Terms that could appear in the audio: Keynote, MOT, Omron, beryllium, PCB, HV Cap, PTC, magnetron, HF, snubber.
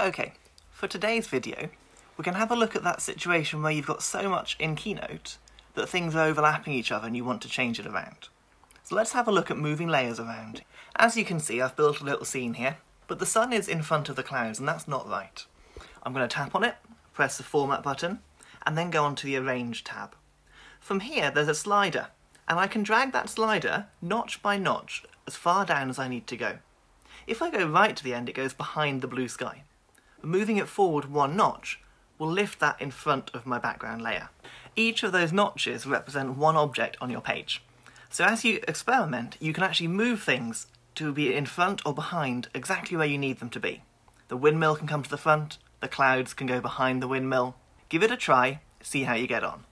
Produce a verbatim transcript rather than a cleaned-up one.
Okay, for today's video, we're going to have a look at that situation where you've got so much in Keynote that things are overlapping each other and you want to change it around. So let's have a look at moving layers around. As you can see, I've built a little scene here, but the sun is in front of the clouds and that's not right. I'm going to tap on it, press the Format button, and then go on to the Arrange tab. From here, there's a slider, and I can drag that slider notch by notch as far down as I need to go. If I go right to the end, it goes behind the blue sky. Moving it forward one notch will lift that in front of my background layer. Each of those notches represent one object on your page. So as you experiment, you can actually move things to be in front or behind exactly where you need them to be. The windmill can come to the front, the clouds can go behind the windmill. Give it a try, see how you get on.